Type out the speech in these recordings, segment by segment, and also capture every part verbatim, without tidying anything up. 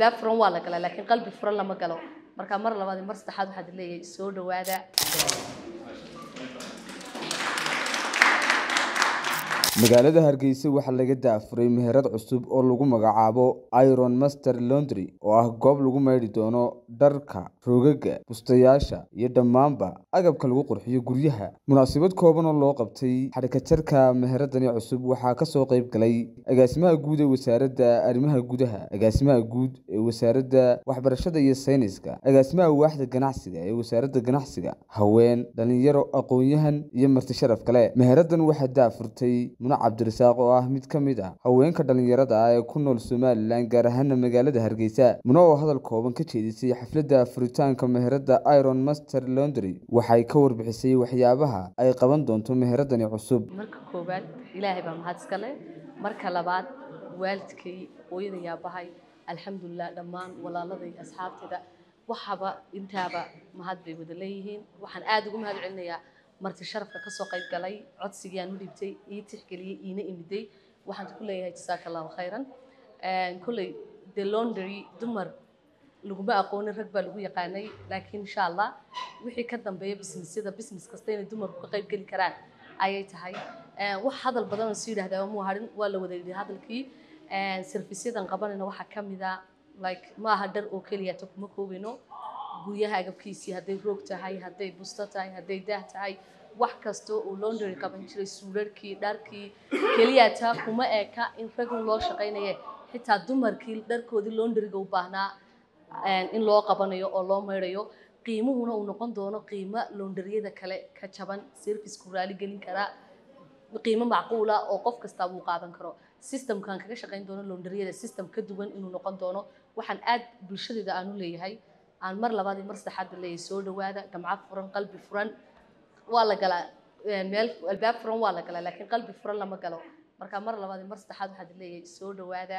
باب فرن waa la galaa laakiin qalbi furan lama galo marka mar labaad mar saddexaad waxaad leeyahay soo dhawaada magaalada Hargeysa waxa laga daafuray meherad cusub oo lagu magacaabo Iron Master Laundry oo ah goob lagu maydhi doono dharka roogaga bustayaasha iyo dhamaanba agabka lagu qurxiyo guryaha munaasabad kooban oo loo qabtay xarakatarka meheradani cusub waxa ka soo qayb galay agaasimaha guud ee wasaaradda arrimaha gudaha agaasimaha guud ee wasaaradda waxbarashada iyo sayniska agaasimaha waaxda ganacsiga ee wasaaradda ganacsiga haween dhalinyaro aqoonyahan iyo marti sharaf kale meheradan waxa daafurtay من عبد الرزاق وأحمد كميدا هؤلاء كذلك يردا يكونوا الصوماليين جرهنا مجالة هرقيسة من أول هذا الكوب كتير في حفلة فريتان كمهردا ايرون ماستر لاندري وحيكور بحسي وحيابها أي قبض دونتم مهردا يعصب مرك كوبات إلهي بمهاتسكله مرك لبعض والدك وين يابها الحمد لله دمان ولا لذي أصحاب تدا وحبا انتابا مهات بيبدليهن وحن آدقهم هذا العنيا مرت الشرف كسوق قلي عد سجيان ولي بتي يتحكي لي ينقي بدي واحد كله يجزاك الله خيرا كله the laundry دمر لقمة أقون الركبة لقوي قاني لكن إن شاء الله وحي كذا بيا بسم السيدة بسم كستين دمر بقيب كل كران عيت هاي وهذا البضان السيدة هذا مو هارن ولا وذي هذا الكي سيرفي سيدة قبل إنه واحد كم إذا like ما هدر أوكل يتكمكو بينه guriyaha agabkiisii haday roog tahay haday busto tahay haday daah tahay wax kasto oo laundry qaban jiray suularkii dharkii kaliya ta kuma eeka in ragun loo shaqeynayay xitaa dumarkii dharkoodii laundryga u baahnaa in loo qabanayo oo loo meerayo qiimuhuna uu noqon doono qiimo laundryada kale ka jaban service ku raali gelin kara qiimo macquul ah oo qof kasta uu qaadan karo systemkan kaga shaqeyn doono laundryada system ka duwan inuu noqon doono waxaan aad bulshadayda aanu leeyahay aan mar labaad mar saddexaad la soo dhawaada gamcad furan qalbi furan waa la galaa meel albaab furan waa la galaa laakiin qalbi furan lama galo marka mar labaad mar saddexaad waxaad leeyahay soo dhawaada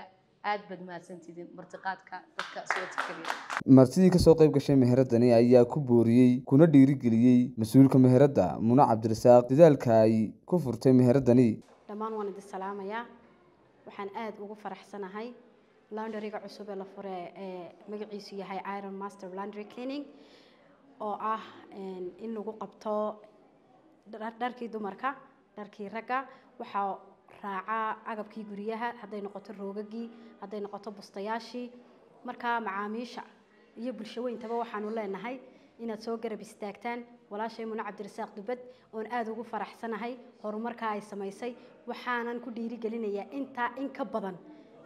aad bad maasantidin martiqaadka dadka soo tirkay martidii ka soo qayb gashay meheradani ayaa ku booriyay kuna dhiiri galiyay mas'uulka meherada Muna Cabdirasaaq dadaalka ay ku furtay meheradani dhamaan waan idin salaamaya waxaan aad ugu faraxsanahay laundryga cusub ee la furay ee magaciisu yahay Iron Master Laundry Cleaning oo ah in lagu qabto dharkii dumarka dharkii ragga waxa raaca agabkii guriyaha haday noqoto roogagii haday noqoto bustayaashii marka macaamiisha iyo bulshada intaba waxaan u leenahay inaad soo garab istaagtaan walaashay Muna Cabdirasaaq Dubad oo aad ugu faraxsanahay horumarka ay samaysay waxaanan ku dhiiri galinayaa inta in ka badan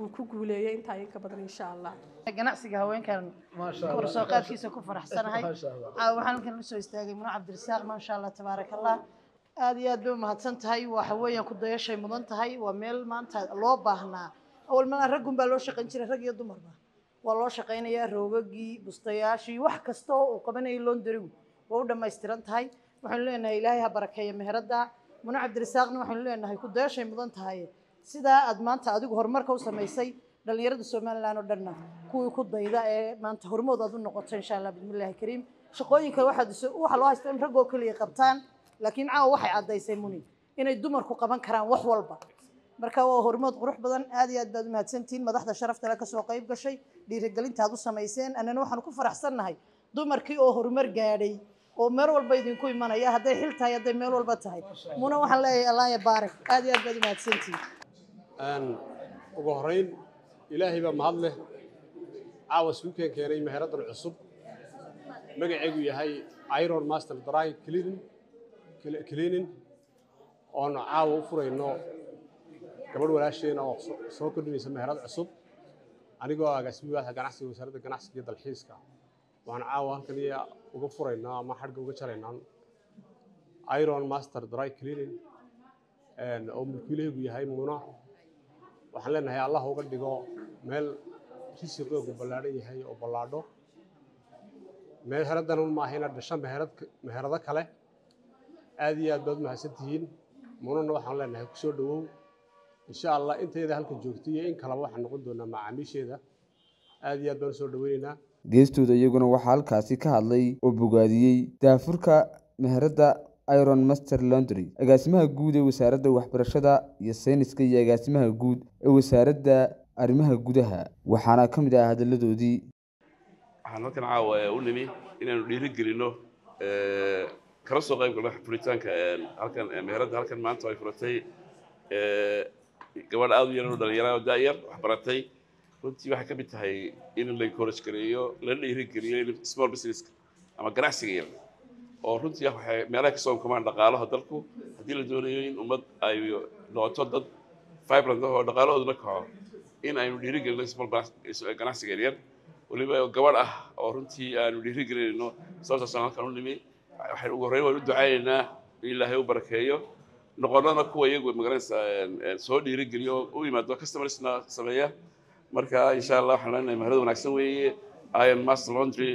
وكوكولي يعني تعين كبدنا إن شاء الله. جناس جهوين كان كورسوقات كيسة كفر حسن هاي وحنا كنا نسوي استاجي من عبد الرزاق ما شاء الله تبارك الله هذه الدوم هتسنت هاي وحويا كده شيء مضنت هاي وميل ما أنت لوبه هنا أول ما الرجل بلوش قنشر الرجل يدمر ما والله شقينا يا روجي بستياشي وحكسته وقبنا يلون درو وودا ما استرنت هاي وحنا إن إلهي هبرك هي مهردا من عبد الرزاق وحنا إن هاي كده شيء مضنت هاي سيدا أدمنت أدوق هرمك وسمي سي دليل السوماليلاند ودرنا كوي كود إذا ما تهرموا ذا النقطة إن شاء الله بسم الله الكريم شقيك واحد سوء حلوه استلم رجوا كل يقبطان لكن عا واحد عدا يسموني إن الدمر كقبان كرام وحولبا مركوا هرموا غروح بدن هذه أدب ما تسنتين ما ضحت شرفت لك سوى قيب قشي لرجالين تهدو سمايسين أنا نوح نكفر حسنا هاي دمر كي أو هرمر جاري أو مرول بيدين كوي منا يا هذا حلتها يا هذا مرول بتهاي منا واحد الله الله يبارك هذه أدب ما تسنتين أن وبهرين إلهي بمهله عاوز يمكن كيري مهرد العصب مجاعي هاي ايرون ماستر دراي كلين كلينين أنا عاوز أفرج إنه قبل ولا شيء أنا صوت كده يسمى مهرد العصب أنا جوا جسمي واحد جناحسي وسرد جناحسي جد الحيس كا وأنا عاوز كده أفرج إنه ما حد جوا كشري إنه ايرون ماستر دراي كلينين and أم كليه هاي منا وحنا نهاية الله هو قد يقول مال كيسي قوي قبلاري هي قبلارو مال هردا نون ما هنا دشان مهرد مهردا كله aad iyo aad baad mahadsantihiin muranna waxaan leenahay ku soo dhawow insha Allah intayda halka joogtiye in kala waxaan noqon doonaa macaamiisheeda aad iyo aad baan soo dhaweynaa geestooda iyaguna waxa halkaasi ka hadlay oo bogaadiyay daafurka Meherada Iron Master Laundry agaasimaha guud ee wasaaradda waxbarashada iyo sayniska iyo agaasimaha guud ee wasaaradda arrimaha gudaha waxaana ka mid ah hadalladoodii waxaan halkan caawa u nimi inaanu dhiirigelino ee kala soo qayb galno xaflitaanka halkan Meherada halkan maanta ay furatay ee gabadh aad u yar oo dhalinyaro daayir waxbaratay runtii waxa ka mid tahay in la encourage kariyo la dhiirigeliyo small business ama ganacsiga yar oo runtii waxay meelaha ka soo koobmaan dhaqaalaha dalku hadii la doonayo in ummad ay noqoto dad vibrant oo dhaqaalahooda kaco in ay dhiirigelino small business ganacsiga yar waliba gabadh ah oo runtii aanu dhiirigelino soo soo soo kan u nimi waxay ugu horeeyay waanu ducayna Ilaahay u barakeeyo noqonana kuwa iyagu magaranaysa soo dhiirigeliyo u yimaado customersna sameeya marka insha Allah waxaan leenahay Meherada wanaagsan weeye Iron Master Laundry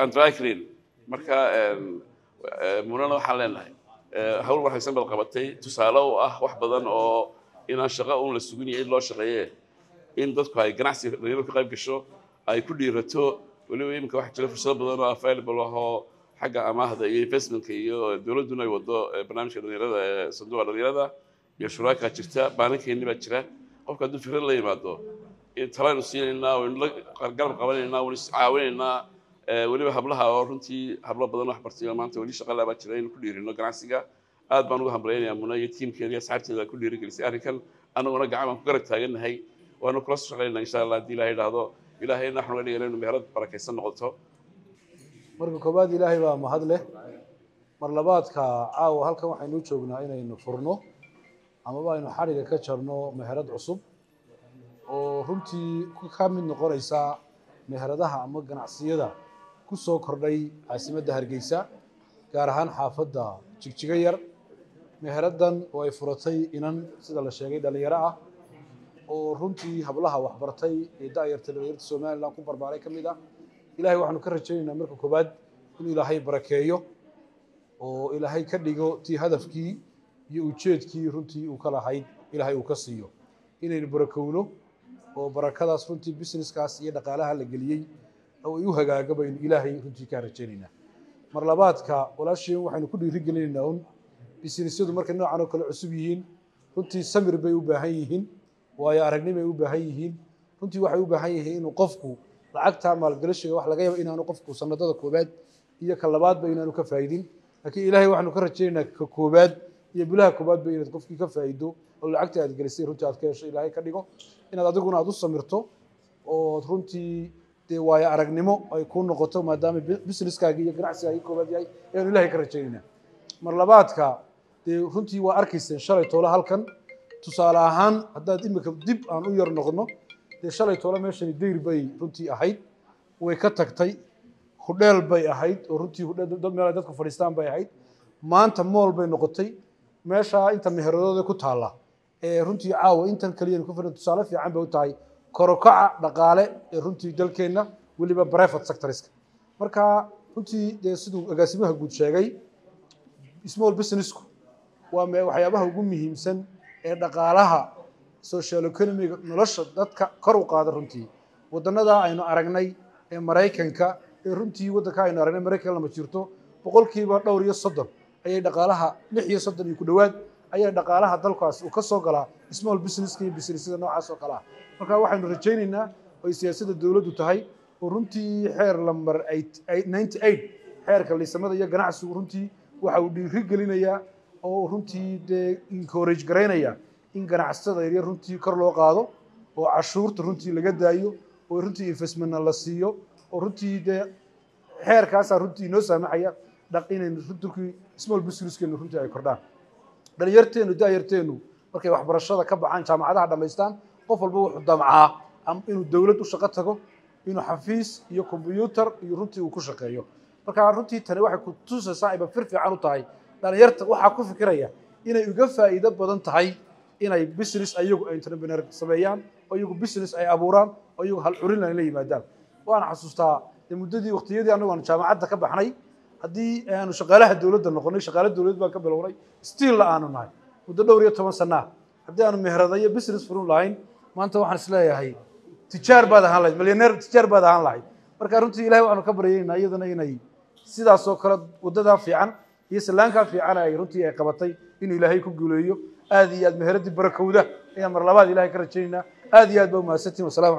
and Dry Clean marka muranna waxaan leenahay hawl wanaagsan bad qabatay tusaale oo ah wax badan oo inaan shaqo uun la suginay loo shaqeeyay in dadku ay ganacsi ka qayb gasho ay ku dhiirato waliba imka wax jira fursad badan oo available ah حاجة أماهدا يفسمنك يو دولدنا يوضع برنامج الرياضة صندوق الرياضة يشراك أشرتها بانك هني بشرة أو كده فكرة لي ما ده ترى نسينا ونلا قرقرم قبلنا ونسعاونا وليه حبلها ورنتي حبلها بدنا حبرتي ما أنت وليه شغلة بشرة إنه كل يرينا قناسيجا أذ بانو حبلين يا منا يتيم كذي ساعتي ذا كل يريك لسه أركن أنا وأنا قاعد مفكر تاجن هاي وأنا كلاس شغلنا إن شاء الله دي لا هذا إلى هاي نحن اللي جالنا بهرد بركيسنا نقطه marka koobaad Ilaahay baa mahad leh mar labaadka caawa halkan waxaan u joognaa inaynu furno ama baa inuu xariga ka jarno meherad cusub oo runtii ku ka mid noqonaysa meheradaha ama ganacsiyada ku soo kordhay caasimada Hargeysa gaar ahaan xaafadda jigjiga yar meheradan oo ay furatay inan sida la sheegay dhalinyaro ah oo runtii hablaha wax bartay ee daayirta dhalinyarada Soomaaliland ku barbaaray kamid ah إلهي وحنو كرجينا مركو كوباد إنه إلهي بركيو أو إلهي كديجو تي هدفكي يوجد كي رنتي وكلا هيد إلهي وكسيو إن البركولو أو بركة رنتي بيسنس كاس يدقالها للجليل أو يوهجع قبل إلهي رنتي كرجينا مرلبات كا ولا شيء وحنو كل رجلينا هون بيسنس يدو مركنا عنو كل عصبيين رنتي سمر بيو بهيهن ويارهني بيو بهيهن رنتي وحيو بهيهن وقفكو lacagta maal galashay wax laga yaba inaanu qofku sanadada koobaad iyo kalabaad ba inaanu ka faa'iidin laakiin Ilaahay waxaanu ka rajaynaa ka koobaad iyo bilaha koobaad ba inaad qofkii ka faa'iido oo lacagta aad galisay runtii aad ka hesho Ilaahay ka dhigo inaad adiguna aad u samirto oo runtii de waaya aragnimo ay ku noqoto maadaama businesskaaga iyo ganacsigaaga koobaad yahay ee Ilaahay ka rajaynaa mar labaadka de runtii waa arkaysay shalay toole halkan tusaale ahaan hadaad imika dib aan u yar noqono shalay toole meeshii dayr bay runtii ahayd way ka tagtay hudeel bay ahayd oo runtii hudeel dad meel dadku fariistaan bay ahayd maanta mool bay noqotay meesha inta meheradooda ku taala ee runtii caawa intan kaliya ku filan tusaale fiican bay u tahay korokaca dhaqaale ee runtii dalkeena waliba private sector-iska marka runtii sidoo agaasimaha guud sheegay small business-ku waa waxyaabaha ugu muhiimsan ee dhaqaalaha social economic nolosha dadka kor u qaada runtii wadanada aynu aragnay ee Mareykanka ee runtii wadanka aynu aragnay Mareykanka lama jirto boqolkiiba dhowr iyo soddon ayay dhaqaalaha lix iyo soddon ku dhawaad ayay dhaqaalaha dalkaas uu ka soo galaa small business-ka iyo business-ka noocaas oo kala ah marka waxaanu rajaynaynaa oo siyaasadda dawladdu tahay oo runtii xeer lambar thamaniyad iyo tisciin xeerka liisamada iyo ganacsigu runtii waxa uu dhiirigelinayaa oo runtii encourage gareynaya in ganacsatada yar runtii kor loo qaado oo cashuurta runtii laga daayo oo runtii investment-na la siiyo oo runtii de xeerkaas runtii noo saamaxaya dhaqineen runtii small business-keenu runtii ay kordhaan dhalinyarteenu daayirteenu markay wax barashada ka baxaan jaamacadaha dhameystaan qof walba wuxuu damcaa ama inuu dawlad u shaqo tago inuu xafiis iyo computer iyo runtii uu ku shaqeeyo marka runtii tani waxay ku tusaysaa iba firfiican u tahay dhalinyarta waxa ku fikiraya inay uga faa'iido badan tahay inay business ayagu ay entrepreneur sameeyaan ayagu business ay abuuraan ayagu hal curin la leeyahay maadaama waan xasuustaa muddadii waqtiyadii anagu aan jaamacadda ka baxnay هدي أنا شغالة الدولة ده نقولني شغالة الدولة بقى قبل وراي ستيل لا أنا معي وده دوري ثمان سنة هدي أنا مهرادية بيزنس فروم لاين ما أنت واحد سلايا هاي تجار بعد هنلاعي مليونير تجار بعد هنلاعي بركارنتي إلهي وأنا كبري ناي ده ناي ناي سيدا سكر وده ده في عن يسلان كان في عنا يرنتي قبطي إنه إلهي كجوليو هذه المهرادي بركودة يا مرلبات إلهي كرتشينا هذه البومة ستين والسلام عليكم.